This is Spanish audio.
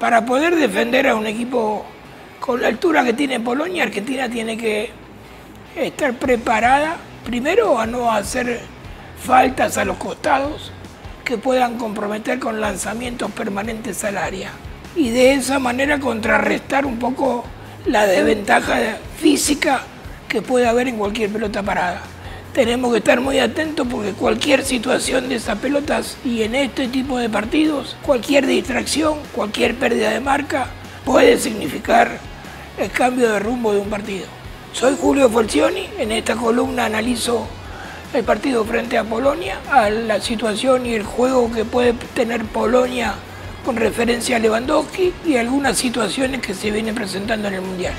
Para poder defender a un equipo con la altura que tiene Polonia, Argentina tiene que estar preparada, primero, a no hacer faltas a los costados que puedan comprometer con lanzamientos permanentes al área. Y de esa manera contrarrestar un poco la desventaja física que puede haber en cualquier pelota parada. Tenemos que estar muy atentos porque cualquier situación de esas pelotas y en este tipo de partidos, cualquier distracción, cualquier pérdida de marca puede significar el cambio de rumbo de un partido. Soy Julio Falcioni, en esta columna analizo el partido frente a Polonia, a la situación y el juego que puede tener Polonia con referencia a Lewandowski y algunas situaciones que se vienen presentando en el Mundial.